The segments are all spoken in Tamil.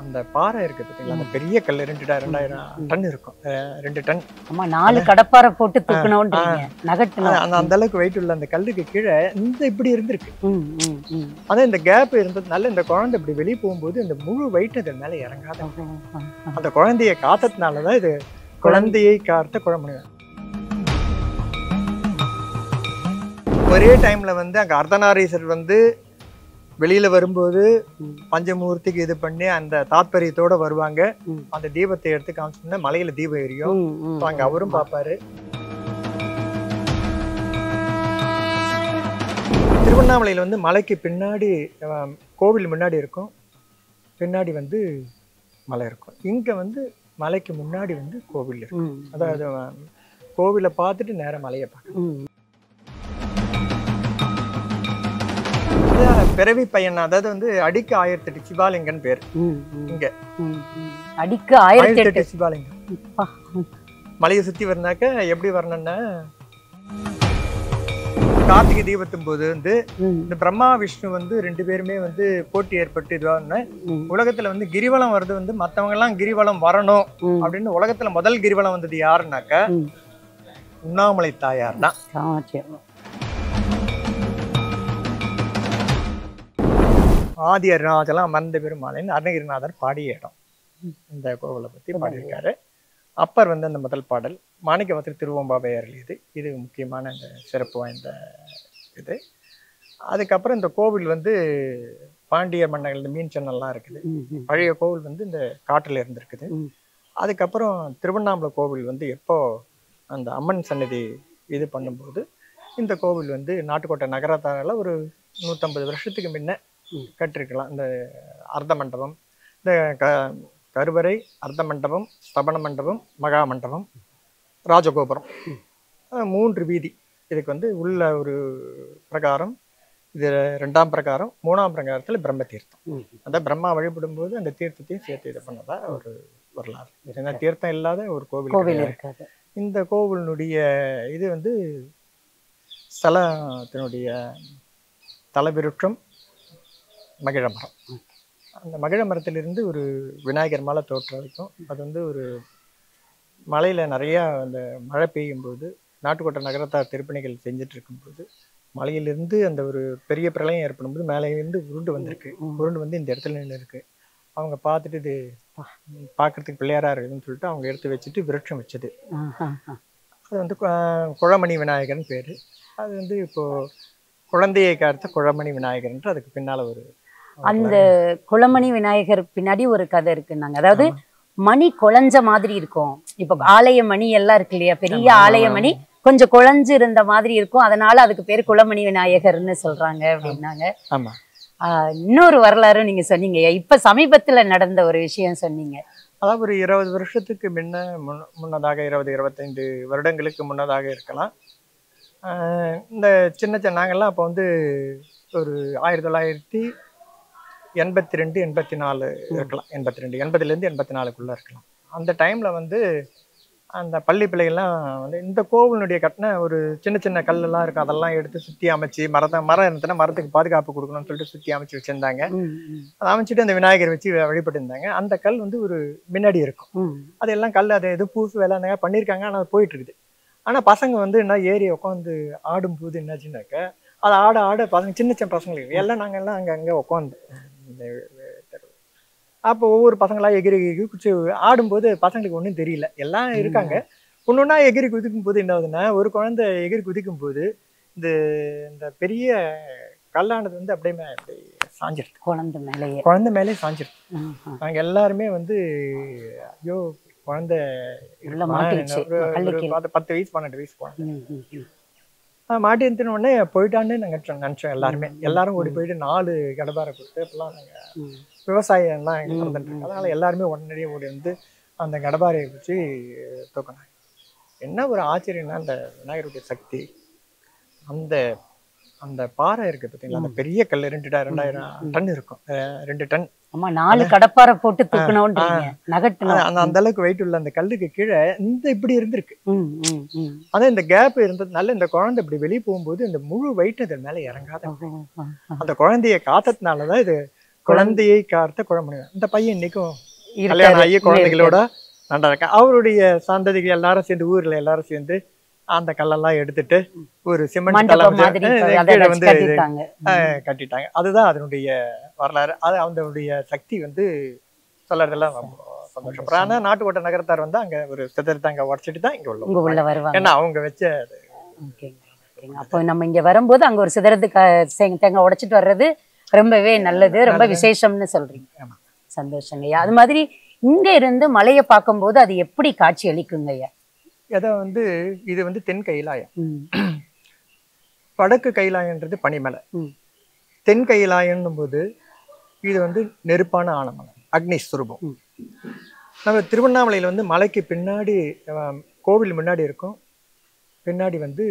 அந்த பாறை இருக்கு பார்த்தீங்களா, அந்த பெரிய கல் 2000 டன் இருக்கும். 2 டன். ஆமா, 4 கடப்பாறை போட்டு தூக்கணும்ன்றீங்க. நகட்டல அந்த அளவுக்கு வெயிட் உள்ள அந்த கல்லுக்கு கீழே இந்த இப்படி இருந்திருக்கு. ஆனா இந்த கேப் இருந்ததுனால இந்த குழந்தை இப்படி வெளியே போகும்போது இந்த முழு வெயிட் அது மேல இறங்காத. அந்த குழந்தையை காத்ததுனாலதான் இது குழந்தையை காத்த குழம்பு. ஒரே டைம்ல அங்க அர்த்தநாரீசர் வெளியில வரும்போது பஞ்சமூர்த்திக்கு இது பண்ணி அந்த தாத்பரியத்தோட வருவாங்க. அந்த தீபத்தை எடுத்து காமிச்சோம்னா மலையில தீபம் எரியும், அங்க அவரும் பாப்பாரு. திருவண்ணாமலையில மலைக்கு பின்னாடி கோவில் முன்னாடி இருக்கும், பின்னாடி மலை இருக்கும். இங்க மலைக்கு முன்னாடி கோவில் இருக்கும். அதாவது கோவிலை பார்த்துட்டு நேரம் மலையை பார்க்கணும். பிறவி பையன், அதாவது அடிக்க 1008 சிவாலிங்கன் பேர். இங்க அடிக்க 1008 சிவாலிங்கம். மலையை சுத்தி வரனாக்க எப்படி வரணும்னா, கார்த்திகை தீபத்தும் போது இந்த பிரம்மா விஷ்ணு 2 பேருமே போட்டி ஏற்பட்டு இதுவாக உலகத்துல கிரிவலம் வருது. மத்தவங்க எல்லாம் கிரிவலம் வரணும் அப்படின்னு உலகத்துல முதல் கிரிவலம் வந்தது யாருனாக்க உண்ணாமலை தாயார் தான். ஆதியநாதெல்லாம் மறந்த பெருமாளைன்னு அருணகிரிநாதர் பாடிய இடம் இந்த கோவிலை பற்றி பாடியிருக்காரு. அப்பர் அந்த முதல் பாடல் மாணிக்கவாசகர் திருவெம்பாவையார் எழுதியது. இது முக்கியமான அந்த சிறப்பு வாய்ந்த இது. அதுக்கப்புறம் இந்த கோவில் பாண்டியர் மன்னர்கள் மீன் சென்னல்லாம் இருக்குது. பழைய கோவில் இந்த காட்டில் இருந்திருக்குது. அதுக்கப்புறம் திருவண்ணாமலை கோவில் எப்போ அந்த அம்மன் சன்னதி இது பண்ணும்போது இந்த கோவில் நாட்டுக்கோட்டை நகரத்தாரால ஒரு 150 வருஷத்துக்கு முன்ன கட்டிருக்கலாம். இந்த அர்த்த மண்டபம், இந்த கருவறை, அர்த்த மண்டபம், ஸ்தபன மண்டபம், மகா மண்டபம், ராஜகோபுரம், 3 வீதி. இதுக்கு உள்ள ஒரு பிரகாரம், இது 2ஆம் பிரகாரம், 3ஆம் பிரகாரத்தில் பிரம்ம தீர்த்தம். அந்த பிரம்மா வழிபடும் போது அந்த தீர்த்தத்தையும் சேர்த்து இது பண்ணதா ஒரு வரலாறு. ஏன்னா தீர்த்தம் இல்லாத ஒரு கோவில் இருக்காது. இந்த கோவிலினுடைய இது ஸ்தலத்தினுடைய தலவிருட்சம் மகிழ மரம். அந்த மகிழ மரத்திலிருந்து ஒரு விநாயகர் மாலை தோற்றளிக்கும். அது ஒரு மலையில் நிறையா அந்த மழை பெய்யும்போது நாட்டுக்கோட்டை நகரத்தார் திருப்பணிகள் செஞ்சுட்டு இருக்கும்போது மலையிலிருந்து அந்த ஒரு பெரிய பிரளயம் ஏற்படும் போது மேலேருந்து உருண்டு வந்து இந்த இடத்துல நின்று இருக்கு. அவங்க பார்த்துட்டு இது பார்க்கறதுக்கு பிள்ளையாராக இருக்குதுன்னு சொல்லிட்டு அவங்க எடுத்து வச்சுட்டு விருட்சம் வச்சது. அது குழமணி விநாயகர்னு பேர். அது இப்போது குழந்தையை காத்த குழமணி விநாயகர்ன்ற அதுக்கு பின்னால் ஒரு அந்த குளமணி விநாயகர் பின்னாடி ஒரு கதை இருக்குன்னாங்க. அதாவது மணி குழஞ்ச மாதிரி இருக்கும். இப்போ ஆலய மணி எல்லாம் இருக்கு இல்லையா, பெரிய ஆலய மணி கொஞ்சம் குழஞ்சு இருந்த மாதிரி இருக்கும். அதனால அதுக்கு பேர் குளமணி விநாயகர்னு சொல்றாங்க அப்படின்னாங்க. இன்னொரு வரலாறு நீங்க சொன்னீங்க, இப்ப சமீபத்துல நடந்த ஒரு விஷயம் சொன்னீங்க. அதாவது ஒரு 20 வருஷத்துக்கு முன்னதாக 20-25 வருடங்களுக்கு முன்னதாக இருக்கலாம். இந்த நாங்கள்லாம் அப்போ ஒரு 1982-84 இருக்கலாம். 82-80லேருந்து 84க்குள்ளே இருக்கலாம். அந்த டைமில் அந்த பள்ளி பிள்ளைகள்லாம் இந்த கோவிலுடைய கட்டின ஒரு சின்ன கல்லெல்லாம் இருக்கும். அதெல்லாம் எடுத்து சுற்றி அமைச்சு மரம் இருந்துச்சுன்னா மரத்துக்கு பாதுகாப்பு கொடுக்கணும்னு சொல்லிட்டு சுற்றி அமைச்சு வச்சுருந்தாங்க. அதை அமைச்சிட்டு அந்த விநாயகர் வச்சு வழிபட்டுருந்தாங்க. அந்த கல் ஒரு முன்னாடி இருக்கும். அதெல்லாம் கல் அதை எது பூசு வேலை பண்ணியிருக்காங்க. ஆனால் அது போயிட்டு இருக்குது. ஆனால் பசங்க என்ன ஏறி உட்காந்து ஆடும்போது என்னாச்சுனாக்க அதை ஆட பசங்க சின்ன பசங்களுக்கு எல்லாம் நாங்கள்லாம் அங்கே உட்காந்து அப்போ ஒவ்வொரு பசங்களாக எகிரி குச்சி ஆடும்போது பசங்களுக்கு ஒன்றும் தெரியல. எல்லாம் இருக்காங்க. ஒன்றுன்னா எகிரி குதிக்கும் போது என்ன ஆகுதுன்னா, ஒரு குழந்தை எகிரி குதிக்கும் போது இந்த பெரிய கல்லானது அப்படியே அப்படி சாஞ்சிருது. குழந்தை மேலே சாஞ்சிருது. நாங்கள் எல்லாருமே ஐயோ குழந்தை 10 வயசு 12 வயசு குழந்தை மாட்டிருந்தோம். உடனே போயிட்டான்னு நாங்கள் நினச்சோம். எல்லாரும் ஓடி போயிட்டு 4 கடபாரை கொடுத்து இப்பெல்லாம் நாங்கள் விவசாயம்லாம் எங்கே இருந்துட்டு அதனால எல்லாருமே உடனடியே ஓடி அந்த கடபாரையை வச்சு தூக்கினாங்க. என்ன ஒரு ஆச்சரியம்னா, அந்த விநாயகருடைய சக்தி அந்த அந்த பாறை இருக்கு பார்த்தீங்களா, அந்த பெரிய கல் 2000 டன் இருக்கும். 2 டன். ஆமா, 4 கடப்பாரை போட்டு தூக்கணும்ன்றீங்க. நகட்டல அந்த அளவுக்கு வெயிட் உள்ள அந்த கல்லுக்கு கீழே இந்த இப்படி இருந்திருக்கு. ஆனா இந்த கேப் இருந்ததுனால இந்த குழந்தை இப்படி வெளியே போகும்போது இந்த முழு வெயிட் அது மேல இறங்காத. அந்த குழந்தையை காத்ததுனாலதான் இது குழந்தையை கார்த்த குழம்புனிவர். இந்த பையன் இன்னைக்கும் கல்யாணம் ஆகிய குழந்தைகளோட நல்லா இருக்கேன். அவருடைய சந்ததிகள் எல்லாரும் சேர்ந்து ஊரில் எல்லாரும் சேர்ந்து அந்த கல்லெல்லாம் எடுத்துட்டு ஒரு சிமெண்ட் கலம் வந்து கட்டிட்டாங்க. அதுதான் அதனுடைய வரலாறு. அது அவனுடைய சக்தி வந்து சொல்லறதெல்லாம் சந்தோஷப்படுறேன். ஆனால் நாட்டுக்கோட்டை நகரத்தார் வந்து அங்கே ஒரு சிதறத்தை அங்கே உடச்சிட்டு தான் இங்கே உள்ள வருவாங்க. ஏன்னா அவங்க வச்ச அப்போ நம்ம இங்கே வரும்போது அங்கே ஒரு சிதறத்துக்கு தேங்காய் உடைச்சிட்டு வர்றது ரொம்பவே நல்லது, ரொம்ப விசேஷம்னு சொல்றீங்க. ஆமாம், சந்தோஷங்கய்யா. அது மாதிரி இங்கே இருந்து மலையை பார்க்கும்போது அது எப்படி காட்சி அளிக்குங்கய்யா? எதை வந்து இது வந்து தென் கைலாயம், வடக்கு கைலாயன்றது பனிமலை, தென் கைலாயன்னும் போது இது வந்து நெருப்பான ஆனமலை, அக்னி சுரூபம். நம்ம திருவண்ணாமலையில் வந்து மலைக்கு பின்னாடி கோவில் முன்னாடி இருக்கும், பின்னாடி வந்து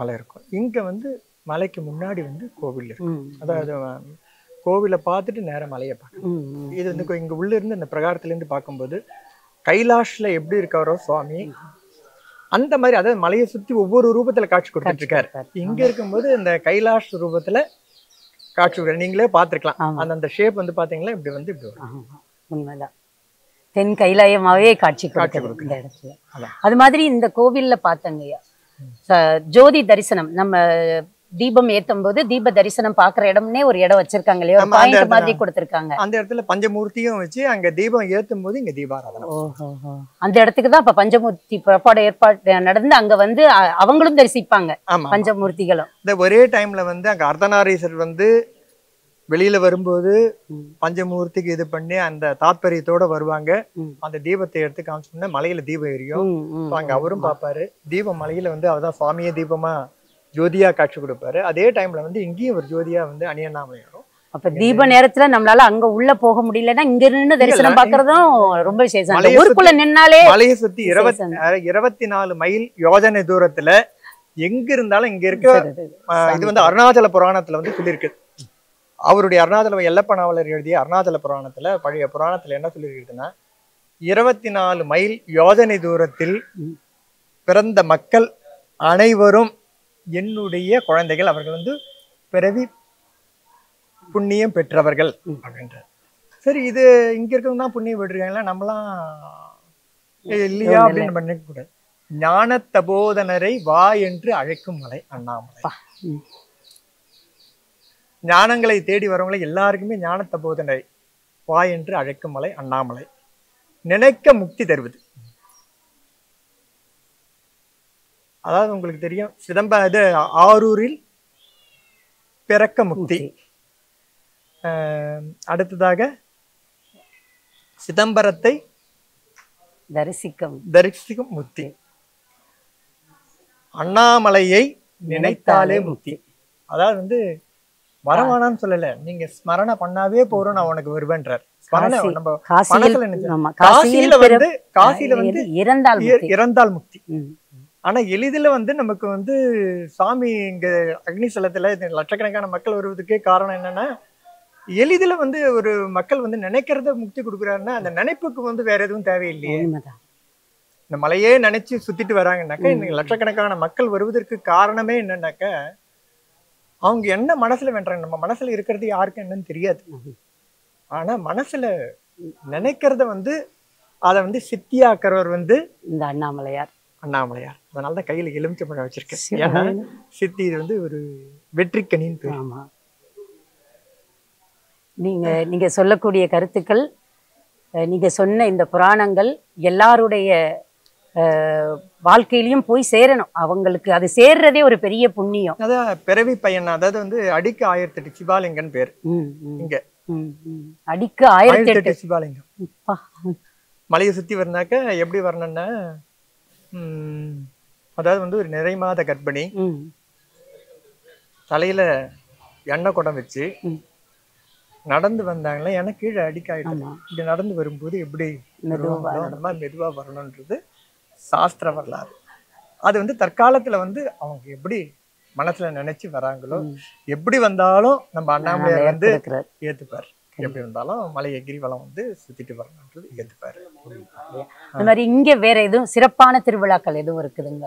மலை இருக்கும். இங்கே வந்து மலைக்கு முன்னாடி வந்து கோவில் இருக்கும். அதாவது கோவிலை பார்த்துட்டு நேரம் மலையை பார்க்கணும். இது வந்து இங்கே உள்ளே இருந்து இந்த பிரகாரத்துலேருந்து பார்க்கும்போது கைலாஷில் எப்படி இருக்காரோ சுவாமி அந்த மாதிரி, அதாவது மலையை சுற்றி ஒவ்வொரு ரூபத்தில் காட்சி கொடுத்துட்டு இருக்காரு. இங்கே இருக்கும்போது இந்த கைலாஷ் ரூபத்தில் காட்சி கொடுக்குற நீங்களே பார்த்துருக்கலாம். அந்த அந்த ஷேப் வந்து பார்த்தீங்களா இப்படி வந்து இப்படி வரும். உண்மைதான், தென் கைலாயமாகவே காட்சி கொடுக்கும் இந்த இடத்துல. அது மாதிரி இந்த கோவிலில் பார்த்தங்கய்யா ஜோதி தரிசனம், நம்ம தீபம் ஏத்தும் போது தீப தரிசனம் பாக்குற இடம்னே ஒரு இடம் வச்சிருக்காங்க இல்லையா, பாயிண்ட் மாதிரி கொடுத்திருக்காங்க. அந்த இடத்துல பஞ்சமூர்த்தியும் வச்சு அங்க தீபம் ஏத்தும் போது இங்க தீபாராதனை. ஓஹோ, அந்த இடத்துக்கு தான் இப்ப பஞ்சமூர்த்தி புறப்பாடு ஏற்பாடு நடந்து அங்க வந்து அவங்களும் தரிசிப்பாங்க பஞ்சமூர்த்திகளும். இந்த ஒரே டைம்ல வந்து அங்க அர்த்தநாரீசர் வந்து வெளியில வரும்போது பஞ்சமூர்த்திக்கு இது பண்ணி அந்த தாத்பரியத்தோட வருவாங்க. அந்த தீபத்தை எடுத்து காமிச்சோம்னா மலையில தீபம் எரியும், அங்க அவரும் பாப்பாரு. தீபம் மலையில வந்து அவதான் சுவாமியே தீபமா ஜோதியா காட்சி கொடுப்பாரு. அதே டைம்ல வந்து இங்கேயும் ஒரு ஜோதியா வந்து அண்ணாமலையாரும். அப்ப தீப நேரத்துல நம்மளால அங்க உள்ள போக முடியலன்னா இங்க நின்று தரிசனம் பாக்குறதும் ரொம்ப விசேஷம். ஊருக்குள்ள நின்னாலே மலையை சுத்தி 24 மைல் யோஜனை தூரத்துல எங்க இருந்தாலும் இங்க இருக்க. இது வந்து அருணாச்சல புராணத்துல வந்து சொல்லியிருக்கு. அவருடைய அருணாச்சல எல்லப்பனாவலர் எழுதிய அருணாச்சல புராணத்துல, பழைய புராணத்துல என்ன சொல்லியிருக்குதுன்னா 24 மைல் யோஜனை தூரத்தில் பிறந்த மக்கள் அனைவரும் என்னுடைய குழந்தைகள், அவர்கள் வந்து பிறவி புண்ணியம் பெற்றவர்கள் அப்படின்றார். சரி, இது இங்க இருக்கவங்க தான் புண்ணியம் பெற்றிருக்காங்களா, நம்மளாம் இல்லையா அப்படின்னு நம்ம நினைக்கக்கூடாது. ஞான தபோதனரை வா என்று அழைக்கும் மலை அண்ணாமலை. ஞானங்களை தேடி வரவங்களை எல்லாருக்குமே ஞான தபோதனரை வா என்று அழைக்கும் மலை அண்ணாமலை. நினைக்க முக்தி தருவது. அதாவது உங்களுக்கு தெரியும், ஆரூரில் பிறக்க முக்தி. அடுத்ததாக சிதம்பரத்தை தரிசிக்கும் முக்தி. அண்ணாமலையை நினைத்தாலே முக்தி. அதாவது வந்து வரவானான்னு சொல்லல, நீங்க ஸ்மரண பண்ணாவே போறோம் நான் உனக்கு வருவேன்றார். காசியில வந்து இறந்தால் முக்தி. ஆனா எளிதில வந்து நமக்கு வந்து சாமி இங்க அக்னிஸ்தலத்துல லட்சக்கணக்கான மக்கள் வருவதுக்கே காரணம் என்னன்னா, எளிதில வந்து ஒரு மக்கள் வந்து நினைக்கிறத முக்தி கொடுக்குறாருன்னா அந்த நினைப்புக்கு வந்து வேற எதுவும் தேவையில்லையே. இந்த மலையே நினைச்சு சுத்திட்டு வராங்கன்னாக்கா இன்னைக்கு லட்சக்கணக்கான மக்கள் வருவதற்கு காரணமே என்னன்னாக்கா அவங்க என்ன மனசுல வேண்டாங்க. நம்ம மனசுல இருக்கிறது யாருக்கும் என்னன்னு தெரியாது. ஆனா மனசுல நினைக்கிறத வந்து அதை வந்து சித்தியாக்குறவர் வந்து இந்த அண்ணாமலையார். அதனாலதான் கையில எலுமிச்சம்பழம் வச்சிருக்கேன். ஏன்னா சித்தி இது வந்து ஒரு வெற்றிக்கணின்னு பேர். ஆமா, நீங்க சொல்லக்கூடிய கருத்துக்கள், நீங்க சொன்ன இந்த புராணங்கள் எல்லாருடைய வாழ்க்கையிலையும் போய் சேரணும். அவங்களுக்கு அது சேர்றதே ஒரு பெரிய புண்ணியம். அதான் பிறவி பயன். அதாவது வந்து அடிக்கு 1008 சிவாலிங்கன் பேர். இங்க அடிக்கு 1008 சிவாலிங்கம். மலையை சுத்தி வரனாக்க எப்படி வரணும்னா, அதாவது வந்து ஒரு நிறை மாத கர்ப்பிணி தலையில எண்ணெய் குடம் வச்சு நடந்து வந்தாங்களே, ஏன்னா கீழே அடிக்காயிட்டு இங்க நடந்து வரும்போது எப்படி மெதுவா வரணும்ன்றது சாஸ்திர வரலாறு. அது வந்து தற்காலத்துல வந்து அவங்க எப்படி மனசுல நினைச்சு வராங்களோ, எப்படி வந்தாலும் நம்ம அண்ணாமலையார் வந்து ஏத்துப்பாரு. எப்படி இருந்தாலும் மலை கிரிவலம் வந்து சுத்திட்டு வரணும்ன்றது ஏத்துப்பாரு. அது மாதிரி இங்க வேற எதுவும் சிறப்பான திருவிழாக்கள் எதுவும் இருக்குதுங்க?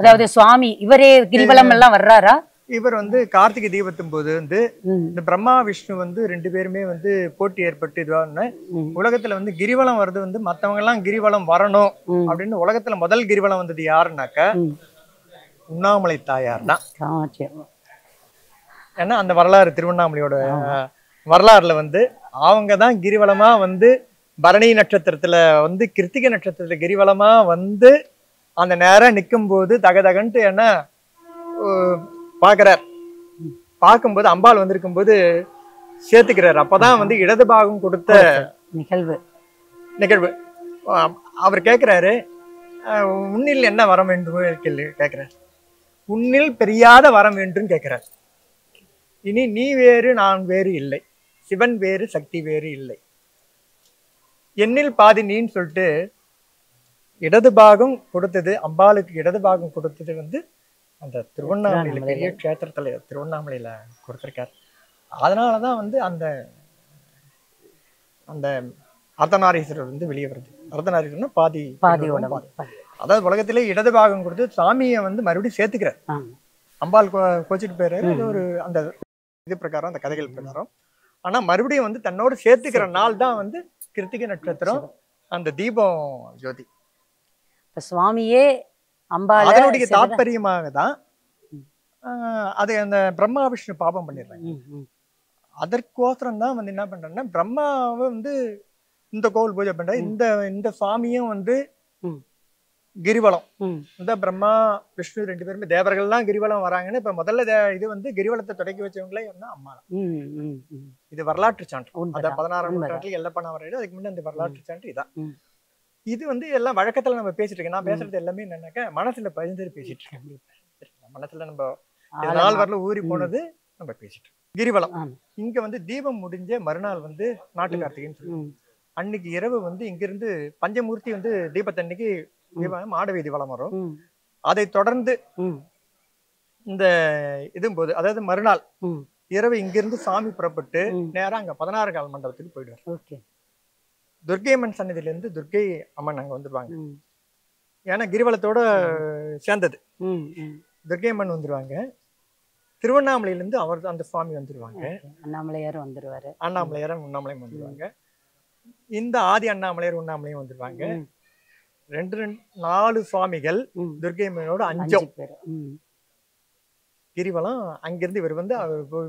அதாவது சுவாமி இவரே கிரிவலம் எல்லாம் வர்றாரா? இவர் வந்து கார்த்திகை தீபத்தும் போது வந்து இந்த பிரம்மா விஷ்ணு வந்து ரெண்டு பேருமே வந்து போட்டி ஏற்பட்டு இதுவான உலகத்துல வந்து கிரிவலம் வர்றது வந்து மத்தவங்க எல்லாம் கிரிவலம் வரணும் அப்படின்னு உலகத்துல முதல் கிரிவலம் வந்தது யாருன்னாக்க அண்ணாமலை தாயார் தான். ஏன்னா அந்த வரலாறு திருவண்ணாமலையோட வரலாறுல வந்து அவங்கதான் கிரிவலமா வந்து பரணி நட்சத்திரத்துல வந்து கிருத்திகை நட்சத்திரத்துல கிரிவலமா வந்து அந்த நேரம் நிற்கும் போது தகதகன்ட்டு என்ன பார்க்கிறார். பார்க்கும்போது அம்பாள் வந்திருக்கும் போது சேர்த்துக்கிறார். அப்பதான் வந்து இடது பாகம் கொடுத்த நிகழ்வு. அவர் கேட்கிறாரு, உன்னில் என்ன வரம் வேண்டும் கேட்கிறார். உன்னில் பெரியாத வரம் வேண்டும் கேட்கிறார். இனி நீ வேறு நான் வேறு இல்லை, சிவன் வேறு சக்தி வேறு இல்லை, என்னில் பாதி நீன்னு சொல்லிட்டு இடது பாகம் கொடுத்தது அம்பாளுக்கு. இடது பாகம் கொடுத்தது வந்து அந்த திருவண்ணாமலையில பெரிய கஷேத்திரத்துல திருவண்ணாமலையில கொடுத்திருக்காரு. அதனாலதான் வந்து அந்த அந்த அர்த்தநாரீஸ்வரர் வந்து வெளியே வருது. அர்த்தநாரீஸ்வரர்னா பாதி பாதி, அதாவது உலகத்திலே இடது பாகம் கொடுத்து சாமியை வந்து மறுபடியும் சேர்த்துக்கிறார். அம்பாள் கோச்சிட்டு போயிடுறாரு ஒரு அந்த இது பிரகாரம், அந்த கதைகள் பிரகாரம். ஆனா மறுபடியும் வந்து தன்னோடு சேர்த்துக்கிற நாள் தான் வந்து கிருத்திகை நட்சத்திரம், அந்த தீபம் ஜோதி. சுவாமியே அதனுடைய தாற்பயமாக தான் அது. அந்த பிரம்மா விஷ்ணு பாபம் பண்ணிடுறாங்க. அதற்கோசரம் தான் வந்து என்ன பண்றேன்னா பிரம்மாவை வந்து இந்த கோவில் பூஜை பண்ற இந்த இந்த சுவாமியும் வந்து கிரிவலம். இந்த பிரம்மா விஷ்ணு ரெண்டு பேருமே தேவர்கள் தான் கிரிவலம் வராங்கன்னு இப்ப முதல்ல இது வந்து கிரிவலத்தை தொடக்கி வச்சவங்களே வந்து அம்மா தான். இது வரலாற்று சான்று. அந்த 16ஆம் நூற்றாண்டுல எல்லப்பண்ண வரையில அதுக்கு முன்னாடி அந்த வரலாற்று சான்று இதான். இது வந்து எல்லாம் வழக்கத்துல நம்ம பேசிட்டு இருக்கேன். நான் பேசுறது எல்லாமே என்னன்னாக்க மனசுல பதிந்து பேசிட்டு இருக்கேன். மனசுல நம்ம நாள் வரல ஊறி போனது நம்ம பேசிட்டு இருக்கோம். கிரிவலம் இங்க வந்து தீபம் முடிஞ்ச மறுநாள் வந்து நாட்டு கார்த்திகைன்னு சொல்லுவோம். அன்னைக்கு இரவு வந்து இங்க இருந்து பஞ்சமூர்த்தி வந்து தீபத்தன்னைக்கு மாடவீதி வளம் வரும். அதை தொடர்ந்து இந்த இதுவும் போது, அதாவது மறுநாள் இரவு இங்கிருந்து சாமி புறப்பட்டு நேரம் அங்க 16 கால் மண்டபத்துக்கு போயிடுவார். துர்கை அம்மன் சன்னதியில இருந்து துர்கை அம்மன் அங்க வந்துருவாங்க. ஏன்னா கிரிவலத்தோட சேர்ந்தது. துர்கை அம்மன் வந்துருவாங்க. திருவண்ணாமலையில இருந்து அவர் அந்த சுவாமி வந்துருவாங்க. அண்ணாமலையாரும் வந்துருவாரு. அண்ணாமலையாரும் உண்ணாமலையும் வந்துருவாங்க. இந்த ஆதி அண்ணாமலையார் உண்ணாமலையும் வந்துருவாங்க. 4 சுவாமிகள் துர்கை அம்மனோட 5 பேர் கிரிவலம். அங்கிருந்து இவர் வந்து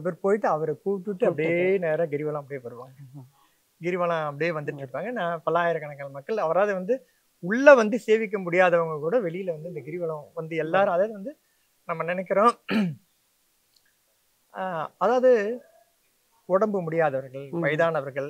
இவர் போயிட்டு அவரை கூப்பிட்டுட்டு அப்படியே நேரம் கிரிவலம் அப்படியே வருவாங்க. கிரிவலம் அப்படியே வந்துட்டு இருப்பாங்க. நான் பல்லாயிரக்கணக்கான மக்கள். அவராது வந்து உள்ள வந்து சேவிக்க முடியாதவங்க கூட வெளியில வந்து இந்த கிரிவலம் வந்து எல்லாரும், அதாவது வந்து நம்ம நினைக்கிறோம், அதாவது உடம்பு முடியாதவர்கள், வயதானவர்கள்,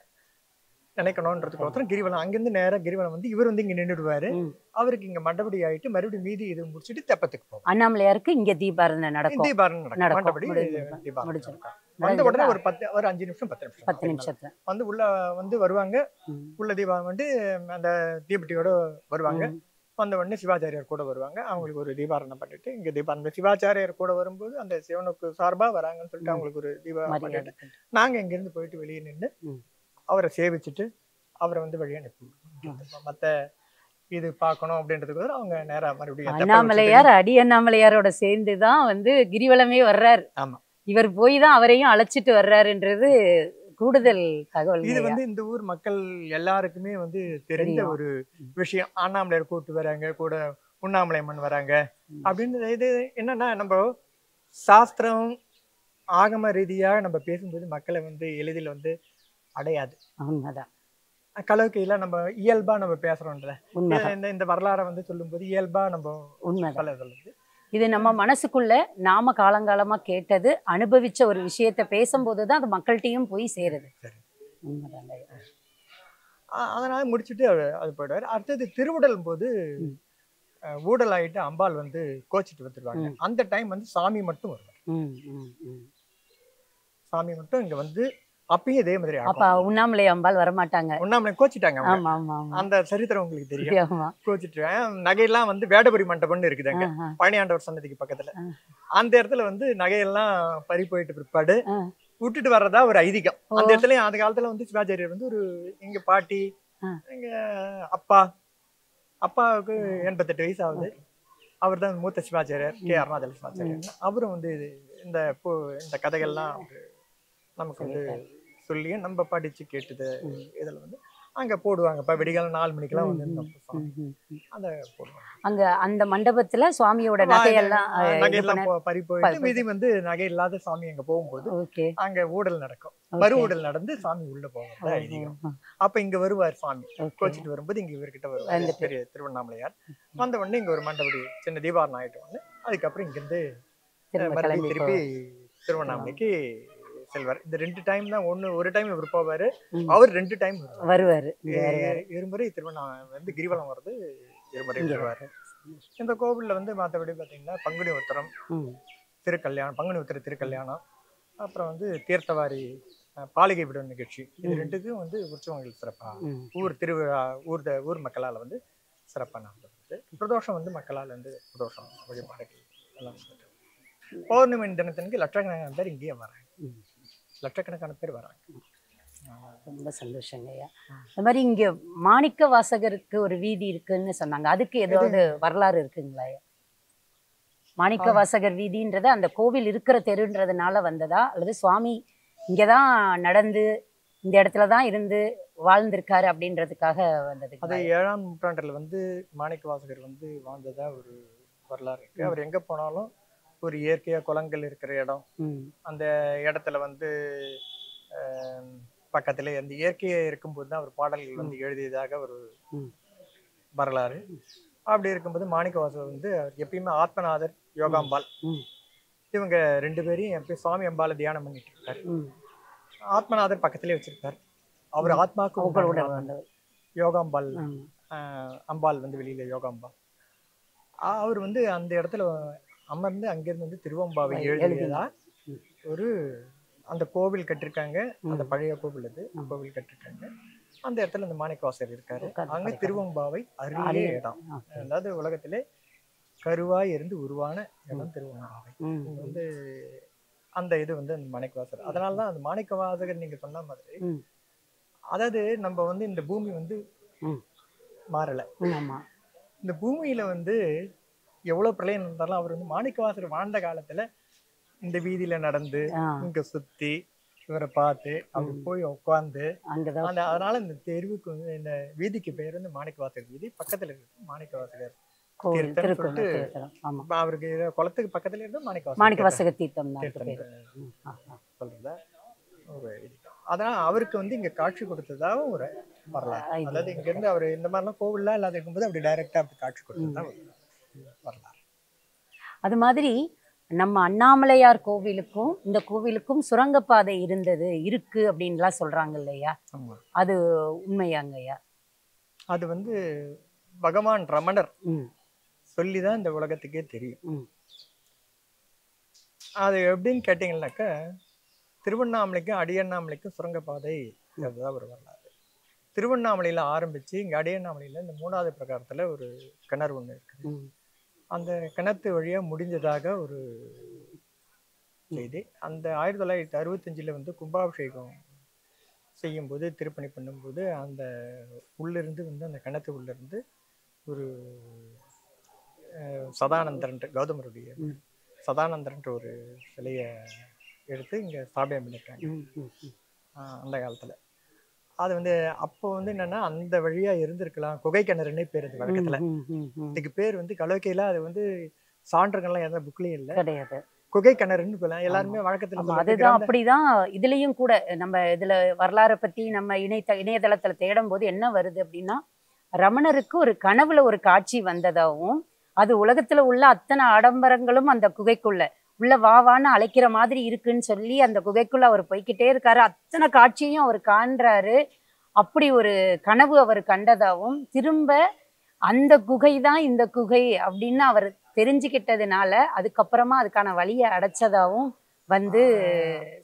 நினைக்கணும்ன்றதுக்கோசரம் கிரிவலம். அங்கிருந்து நேரம் கிரிவலம் வந்து இவர் வந்து இங்க நின்றுடுவாரு. அவருக்கு இங்க மண்டபடி ஆயிட்டு மறுபடியும் மீதி இது முடிச்சுட்டு தெப்பத்துக்கு போகும். அண்ணாமலையாருக்கு இங்க தீபாரணை நடக்கும். மண்டபடி தீபாரணை வந்த உடனே ஒரு 10 நிமிஷம் வந்து உள்ள வந்து வருவாங்க. உள்ள தீபாவளி வந்து அந்த தீபட்டியோட வருவாங்க. வந்த உடனே சிவாச்சாரியார் கூட வருவாங்க. அவங்களுக்கு ஒரு தீபாரணை பண்ணிட்டு இங்க தீபாரணை சிவாச்சாரியார் கூட வரும்போது அந்த சிவனுக்கு சார்பா வராங்கன்னு சொல்லிட்டு அவங்களுக்கு ஒரு தீபாவளி பண்ணிட்டு நாங்க இங்க இருந்து போயிட்டு வெளியே நின்று அவரை சேவிச்சுட்டு அவரை வந்து வழியை அனுப்பிவிடுவோம். மற்ற இது பார்க்கணும் அப்படின்றதுக்கு அவங்க நேரம் மறுபடியும் அண்ணாமலையார் அடி அண்ணாமலையாரோட சேர்ந்து தான் வந்து கிரிவலமே வர்றாரு. ஆமா, இவர் போய் தான் அவரையும் அழைச்சிட்டு வர்றாருன்றது கூடுதல் தகவல். இது வந்து இந்த ஊர் மக்கள் எல்லாருக்குமே வந்து தெரிஞ்ச ஒரு விஷயம். அண்ணாமலையார் கூப்பிட்டு வராங்க, கூட உண்ணாமலை அம்மன் வராங்க அப்படின்னு. இது என்னன்னா நம்ம சாஸ்திரம் ஆகம ரீதியாக நம்ம பேசும்போது மக்களை வந்து எளிதில் வந்து அடையாது. கலோக்கையில நம்ம இயல்பா நம்ம பேசுறோம்ல, இந்த வரலாறை வந்து சொல்லும் போது இயல்பா நம்ம உண்மை சொல்லுது. இது நம்ம மனசுக்குள்ள நாம காலங்காலமா கேட்டது, அனுபவிச்ச ஒரு விஷயத்த பேசும்போதுதான் அது மக்கள்கிட்டையும் போய் சேருது. அதனால முடிச்சுட்டு அது போயிடுவாரு. அடுத்தது திருவுடலும் போது ஊடல் ஆயிட்டு அம்பாள் வந்து கோச்சிட்டு வந்துருவாங்க. அந்த டைம் வந்து சாமி மட்டும் வருவாங்க. சாமி மட்டும் இங்க வந்து அப்பயும் இதே மாதிரி அப்ப உண்ணாமலை அம்பாள் வரமாட்டாங்க. உண்ணாமலை கோச்சிட்டாங்க. ஆமா ஆமா அந்த சரித்திரம் உங்களுக்கு தெரியும். கோச்சிட்டேன். நகையெல்லாம் வந்து வேடபுரி மண்டபம்னு இருக்குது அங்க பழனியாண்டவர் சன்னதிக்கு பக்கத்துல. அந்த இடத்துல வந்து நகையெல்லாம் பறி போயிட்டு பிற்பாடு விட்டுட்டு வர்றதா ஒரு ஐதீகம். அந்த இடத்துல அந்த காலத்துல வந்து சிவாச்சாரியர் வந்து ஒரு எங்க பாட்டி எங்க அப்பாவுக்கு 88 வயசு ஆகுது. அவர் தான் மூத்த சிவாச்சாரியர் K.R. சிவாச்சாரியர். அவரும் வந்து இந்த கதைகள்லாம் நமக்கு வந்து சொல்லி நம்ம படிச்சு கேட்டது இதுல வந்து அங்க போடுவாங்கப்பா. விடிகாலம் 4 மணிக்கெல்லாம் வந்து அந்த போடுவாங்க. அங்க அந்த மண்டபத்துல சுவாமியோட நகையெல்லாம் பறி போயிட்டு மீதி வந்து நகை இல்லாத சுவாமி அங்க போகும்போது அங்க ஊடல் நடக்கும். மறு ஊடல் நடந்து சாமி உள்ள போவாங்க ஐதீகம். அப்ப இங்க வருவார் சாமி. கோச்சிட்டு வரும்போது இங்க இவர்கிட்ட வருவார் பெரிய திருவண்ணாமலையார். வந்த உடனே இங்க ஒரு மண்டபடி சின்ன தீபாவளி ஆயிட்டு வந்து அதுக்கப்புறம் இங்க இருந்து திருப்பி திருவண்ணாமலைக்கு செல்வார். இந்த 2 டைம் தான். ஒரு டைம் இவர் போவாரு, அவர் 2 டைம் வருவாரு. இருமுறை திருவண்ணாமலை வந்து கிரிவலம் வர்றது இருமுறை வருவாரு. இந்த கோவில்ல வந்து மற்றபடி பாத்தீங்கன்னா பங்குனி உத்திரம் திருக்கல்யாணம், பங்குனி உத்திர திருக்கல்யாணம், அப்புறம் வந்து தீர்த்தவாரி பாலிகை விடும் நிகழ்ச்சி, இது 2க்கும் வந்து உற்சவங்கள் சிறப்பா ஊர் திருவிழா ஊர் மக்களால் வந்து சிறப்பாக நடந்தது. பிரதோஷம் வந்து மக்களால் வந்து பிரதோஷம் வழிபாடுகள் எல்லாம் பௌர்ணமி தினத்தனுக்கு லட்சக்கணக்கான பேர் இங்கேயே வராங்க. லட்சக்கணக்கான பேர் வராங்க. ரொம்ப சந்தோஷங்க ஐயா. இந்த மாதிரி இங்கே மாணிக்க வாசகருக்கு ஒரு வீதி இருக்குன்னு சொன்னாங்க. அதுக்கு ஏதாவது வரலாறு இருக்குங்களா ஐயா? மாணிக்க வாசகர் வீதின்றது அந்த கோவில் இருக்கிற தெருன்றதுனால வந்ததா, அல்லது சுவாமி இங்கே தான் நடந்து இந்த இடத்துல தான் இருந்து வாழ்ந்திருக்காரு அப்படின்றதுக்காக வந்தது? அது 7ஆம் நூற்றாண்டில் வந்து மாணிக்க வாசகர் வந்து வாழ்ந்ததா ஒரு வரலாறு இருக்கு. அவர் எங்கே போனாலும் ஒரு இயற்கையா குளங்கள் இருக்கிற இடம், அந்த இடத்துல வந்து பக்கத்துல அந்த இயற்கையா இருக்கும்போது தான் அவர் பாடல்கள் வந்து எழுதியதாக ஒரு வரலாறு. அப்படி இருக்கும்போது மாணிக்கவாசகர் வந்து எப்பயுமே ஆத்மநாதர், யோகாம்பாள் இவங்க 2 பேரையும் எப்பயும் சுவாமி அம்பால தியானம் பண்ணிட்டு இருக்காரு. ஆத்மநாதர் பக்கத்திலே வச்சிருக்காரு. அவர் ஆத்மாவுக்கு யோகாம்பாள் அம்பாள் வந்து வெளியில யோகாம்பாள். அவர் வந்து அந்த இடத்துல அமர்ந்து அங்கிருந்து வந்து திருவம்பாவை எழுதியதா ஒரு அந்த கோவில் கட்டிருக்காங்க. அந்த பழைய கோவில் அது கோவில் கட்டிருக்காங்க. அந்த இடத்துல அந்த மாணிக்கவாசகர் இருக்காரு. அங்க திருவம்பாவை அருளே இடம். அதாவது உலகத்திலே கருவாய் இருந்து உருவான இடம் திருவம்பாவை. வந்து அந்த இது வந்து அந்த மாணிக்கவாசகர். அதனாலதான் அந்த மாணிக்கவாசகர் நீங்க சொன்ன மாதிரி, அதாவது நம்ம வந்து இந்த பூமி வந்து மாறல, இந்த பூமியில வந்து எவ்வளவு பிரளயம் இருந்தாலும் அவர் வந்து மாணிக்கவாசகர் வாழ்ந்த காலத்துல இந்த வீதியில நடந்து இங்க சுத்தி இவரை பார்த்து அவர் போய் உட்கார்ந்து அங்கதான். அதனால இந்த தெருவுக்கு வந்து இந்த வீதிக்கு பேர் வந்து மாணிக்கவாசகர் வீதி. பக்கத்துல இருக்கு மாணிக்கவாசகர் தீர்த்தம். அவருக்கு குளத்துக்கு பக்கத்துல இருந்து மாணிக்கவாசகர் தீர்த்தம் சொல்றத ஒரு இது. அதனால அவருக்கு வந்து இங்க காட்சி கொடுத்ததாக ஒரு வரலாறு. அதாவது இங்க இருந்து அவர் இந்த மாதிரிலாம் கோவில்லாம் இல்லாத இருக்கும்போது அப்படி டைரக்டா அப்படி காட்சி கொடுத்ததுதான். அது மாதிரி நம்ம அண்ணாமலையார் கோவிலுக்கும் இந்த கோவிலுக்கும் சுரங்கப்பாதை இருக்கு அப்படின்லாம் சொல்றாங்க இல்லையா? அது உண்மையாங்கய்யா? அது வந்து பகவான் ரமணர் சொல்லிதான் இந்த உலகத்துக்கே தெரியும். அது எப்படின்னு கேட்டீங்கன்னாக்க, திருவண்ணாமலைக்கும் அடியண்ணாமலைக்கும் சுரங்கப்பாதை அதுதான் ஒரு வரலாறு. திருவண்ணாமலையில ஆரம்பிச்சு இங்க அடியண்ணாமலையில இந்த 3ஆவது பிரகாரத்துல ஒரு கிணறு ஒண்ணு இருக்கு. அந்த கிணத்து வழியா முடிஞ்சதாக ஒரு செய்தி. அந்த 1965ல் வந்து கும்பாபிஷேகம் செய்யும்போது திருப்பணி பண்ணும்போது அந்த உள்ளிருந்து வந்து அந்த கிணத்து உள்ளிருந்து ஒரு சதானந்தரன், கௌதமருடைய சதானந்தரன்ற ஒரு சிலையை எடுத்து இங்க ஸ்தாபனம் பண்ணிருக்காங்க அந்த காலத்துல. அது வந்து அப்போ வந்து என்னன்னா அந்த வழியா இருந்திருக்கலாம். குகை கிணறுன்னே பேர் அது வழக்கத்துல. இதுக்கு பேர் வந்து கலோக்கையில அது வந்து சான்றுகள்லாம் எந்த புக்லயும் இல்லை கிடையாது. குகை கிணறுன்னு சொல்லலாம். எல்லாருமே வழக்கத்துல அதுதான் அப்படிதான். இதுலயும் கூட நம்ம இதுல வரலாறை பத்தி நம்ம இணையதளத்துல தேடும் போது என்ன வருது அப்படின்னா, ரமணருக்கு ஒரு கனவுல ஒரு காட்சி வந்ததாகவும், அது உலகத்துல உள்ள அத்தனை ஆடம்பரங்களும் அந்த குகைக்குள்ள உள்ள வாவான்னு அழைக்கிற மாதிரி இருக்குன்னு சொல்லி அந்த குகைக்குள்ள அவர் போய்கிட்டே இருக்காரு. அத்தனை காட்சியையும் அவர் காண்றாரு. அப்படி ஒரு கனவு அவர் கண்டதாகவும், திரும்ப அந்த குகை தான் இந்த குகை அப்படின்னு அவர் தெரிஞ்சுக்கிட்டதுனால அதுக்கப்புறமா அதுக்கான வழியை அடைச்சதாவும் வந்து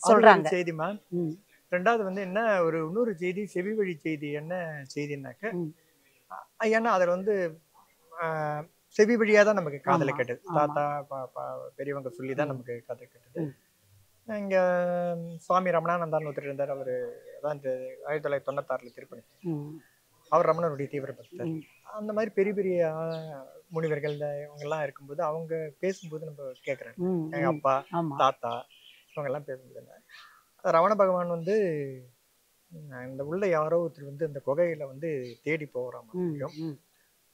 சொல்றாங்க செய்திமா. ரெண்டாவது வந்து என்ன ஒரு இன்னொரு செய்தி, செவி வழி செய்தி. என்ன செய்தினாக்க, ஏன்னா அதில் வந்து செவி வழியாக தான் நமக்கு காதலை கேட்டது, தாத்தா பெரியவங்க சொல்லி தான் நமக்கு காதல் கேட்டது. இங்கே சுவாமி ரமணானந்தான்னு ஒருத்தர் இருந்தார், அவர் அதான் இந்த 1996 திருப்பணி, அவர் ரமணனுடைய தீவிர பக்தர். அந்த மாதிரி பெரிய பெரிய முனிவர்கள் இவங்கெல்லாம் இருக்கும்போது அவங்க பேசும்போது நம்ம கேட்குறாங்க, எங்கள் அப்பா தாத்தா இவங்கெல்லாம் பேசும்போது ரமண பகவான் வந்து இந்த உள்ள யாரோ ஒருத்தர் வந்து அந்த குகையில வந்து தேடி போகிற மாதிரியும்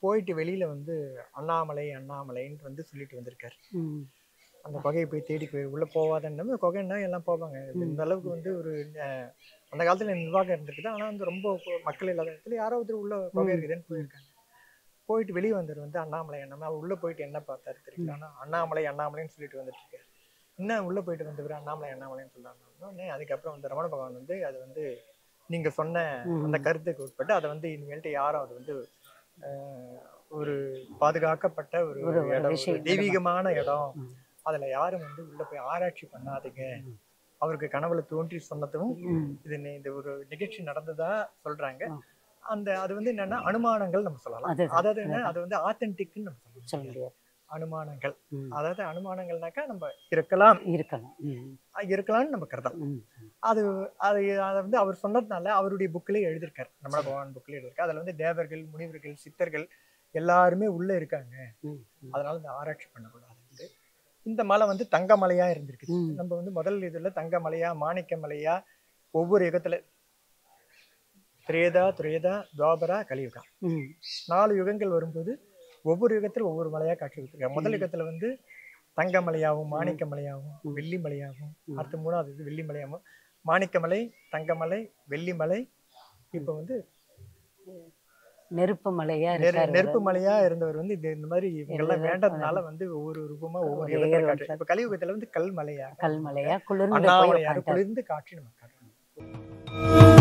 போயிட்டு வெளியில வந்து அண்ணாமலை அண்ணாமலைன்னு வந்து சொல்லிட்டு வந்திருக்காரு. அந்த குகையை போய் தேடி போய் உள்ள போவாதன்னு, குகைன்னா எல்லாம் போவாங்க. இந்த அளவுக்கு வந்து ஒரு அந்த காலத்துல நிர்வாகம் இருந்திருக்குது, ஆனா வந்து ரொம்ப மக்கள் இல்லாத இடத்துல யாரோ ஒருத்தர் உள்ள குகை இருக்குதுன்னு போயிருக்காங்க. போயிட்டு வெளியே வந்தவர் வந்து அண்ணாமலை அண்ணாமலை. அவர் உள்ள போயிட்டு என்ன பார்த்தாரு தெரியுங்களா, ஆனா அண்ணாமலை அண்ணாமலைன்னு சொல்லிட்டு வந்துட்டு இருக்காரு. இன்னும் உள்ளே போயிட்டு வந்தவர் அண்ணாமலை அண்ணாமலைன்னு சொல்லாங்க. அதுக்கப்புறம் வந்து ரமண பகவான் வந்து அது வந்து நீங்கள் சொன்ன அந்த கருத்துக்கு உட்பட்டு அதை வந்து இனிமேல்ட்டு யாரும் அது வந்து ஒரு பாதுகாக்கப்பட்ட ஒரு இடம், தெய்வீகமான இடம், அதில் யாரும் வந்து உள்ளே போய் ஆராய்ச்சி பண்ணாதீங்க. அவருக்கு கனவுல தோன்றி சொன்னதும் இது இந்த ஒரு நிகழ்ச்சி நடந்ததா சொல்கிறாங்க. அந்த அது வந்து என்னென்னா அனுமானங்கள் நம்ம சொல்லலாம், அதாவது என்ன அது வந்து ஆத்தென்டிக்னு நம்ம சொல்ல முடியாது. அனுமானங்கள் அதாவது அனுமானங்கள்னாக்கா நம்ம இருக்கலாம் இருக்கலாம்னு நம்ம கருதலாம். அது அது அதை வந்து அவர் சொன்னதுனால அவருடைய புக்கிலே எழுதியிருக்காரு, நம்மள பகவான் புக்கிலே எழுதியிருக்காரு. அதில் வந்து தேவர்கள் முனிவர்கள் சித்தர்கள் எல்லாருமே உள்ளே இருக்காங்க, அதனால இந்த ஆராய்ச்சி பண்ணக்கூடாது. இந்த மலை வந்து தங்க மலையா இருந்திருக்கு. நம்ம வந்து முதல் இதில் தங்க மலையா மாணிக்க மலையா ஒவ்வொரு யுகத்துல திரேதா துரேதா துவாபரா கலியுகம் 4 யுகங்கள் வரும்போது ஒவ்வொரு யுகத்திலும் ஒவ்வொரு மலையாக காட்சி கொடுத்துருக்காங்க. முதல் யுகத்தில் வந்து தங்க மலையாகவும் மாணிக்க மலையாகவும் வெள்ளி மலையாகவும், அடுத்த 3வது இது வெள்ளி மலையாகவும், மாணிக்கமலை தங்கமலை வெள்ளிமலை, இப்போ வந்து நெருப்பு மலையா நெருப்பு மலையா இருந்தவர் வந்து இந்த மாதிரி இவங்கெல்லாம் வேண்டதுனால வந்து ஒவ்வொரு ரூபமா ஒவ்வொரு யுகத்தில் காட்சி. இப்போ கலியுகத்தில் வந்து கல்மலையா குளிர்ந்து காட்சி நம்ம காட்டணும்.